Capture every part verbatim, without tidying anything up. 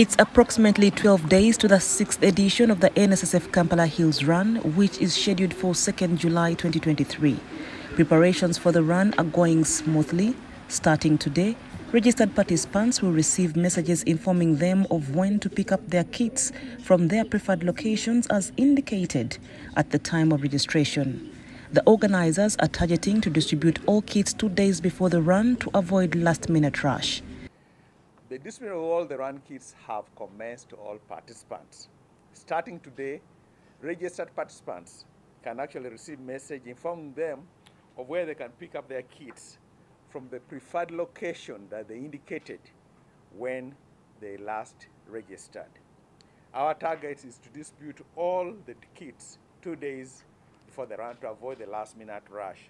It's approximately twelve days to the sixth edition of the N S S F Kampala Hills Run, which is scheduled for second of July twenty twenty-three. Preparations for the run are going smoothly. Starting today, registered participants will receive messages informing them of when to pick up their kits from their preferred locations as indicated at the time of registration. The organizers are targeting to distribute all kits two days before the run to avoid last-minute rush. The distribution of all the run kits have commenced to all participants. Starting today, registered participants can actually receive message informing them of where they can pick up their kits from the preferred location that they indicated when they last registered. Our target is to distribute all the kits two days before the run to avoid the last minute rush.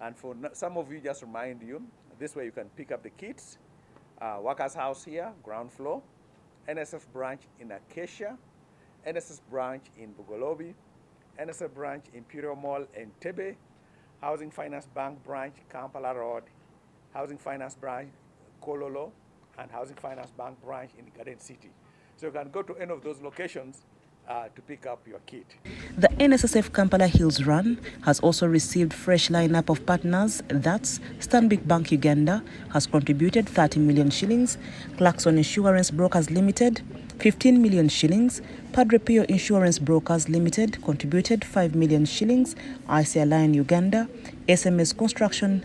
And for some of you, just remind you, this way you can pick up the kits. Uh, Workers House here, ground floor, N S S F branch in Acacia, N S S F branch in Bugolobi, N S S F branch Imperial Mall and Tebe, Housing Finance Bank branch Kampala Road, Housing Finance branch Kololo, and Housing Finance Bank branch in Garden City. So you can go to any of those locations Uh, to pick up your kit. The N S S F Kampala Hills Run has also received fresh lineup of partners. That's Stanbic Bank Uganda has contributed thirty million shillings, Clarkson Insurance Brokers Limited fifteen million shillings, Padre Pio Insurance Brokers Limited contributed five million shillings, I C Line Uganda, S M S Construction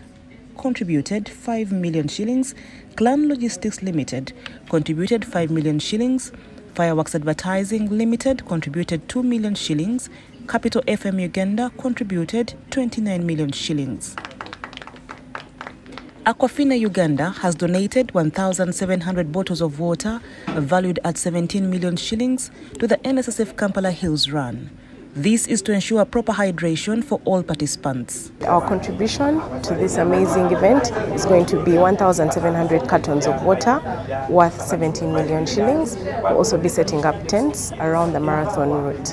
contributed five million shillings, Clan Logistics Limited contributed five million shillings, Fireworks Advertising Limited contributed two million shillings. Capital F M Uganda contributed twenty-nine million shillings. Aquafina Uganda has donated one thousand seven hundred bottles of water valued at seventeen million shillings to the N S S F Kampala Hills Run. This is to ensure proper hydration for all participants. Our contribution to this amazing event is going to be one thousand seven hundred cartons of water worth seventeen million shillings. We'll also be setting up tents around the marathon route.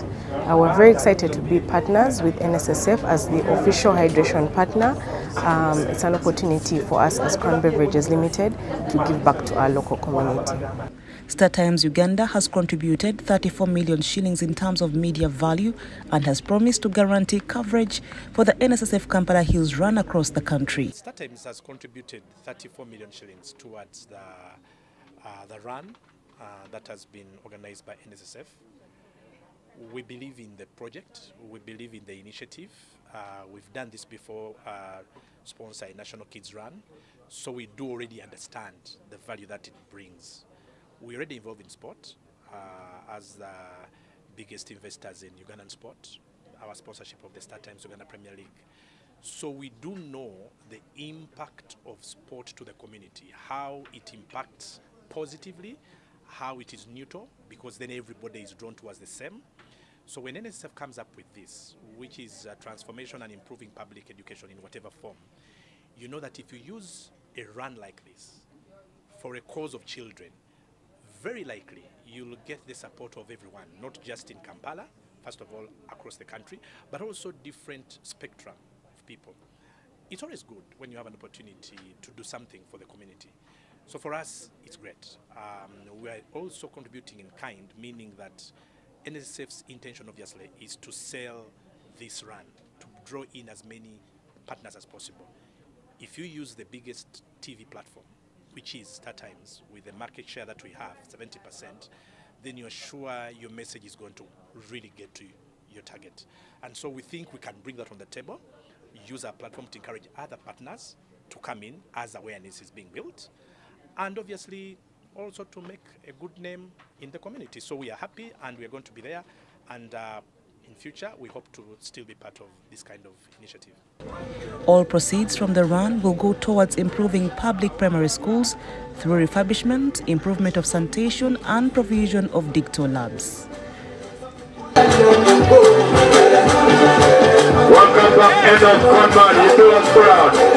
Uh, we're very excited to be partners with N S S F as the official hydration partner. Um, it's an opportunity for us as Crown Beverages Limited to give back to our local community. StarTimes Uganda has contributed thirty-four million shillings in terms of media value and has promised to guarantee coverage for the N S S F Kampala Hills Run across the country. StarTimes has contributed thirty-four million shillings towards the, uh, the run uh, that has been organized by N S S F. We believe in the project, we believe in the initiative. Uh, we've done this before, uh, sponsor a National Kids Run, so we do already understand the value that it brings. We're already involved in sport uh, as the biggest investors in Ugandan sport, our sponsorship of the StarTimes Uganda Premier League. So we do know the impact of sport to the community, how it impacts positively, how it is neutral, because then everybody is drawn towards the same. So when N S S F comes up with this, which is uh, transformation and improving public education in whatever form, you know that if you use a run like this for a cause of children, very likely you'll get the support of everyone, not just in Kampala, first of all across the country, but also different spectrum of people. It's always good when you have an opportunity to do something for the community. So for us, it's great. Um, we are also contributing in kind, meaning that N S S F's intention obviously is to sell this run, to draw in as many partners as possible. If you use the biggest T V platform, which is StarTimes, with the market share that we have, seventy percent, then you're sure your message is going to really get to your target. And so we think we can bring that on the table, use our platform to encourage other partners to come in as awareness is being built, and obviously also to make a good name in the community. So we are happy and we are going to be there, and uh, in future, we hope to still be part of this kind of initiative. All proceeds from the run will go towards improving public primary schools through refurbishment, improvement of sanitation, and provision of Dicto labs. Welcome to the end of Conrad, you do us proud.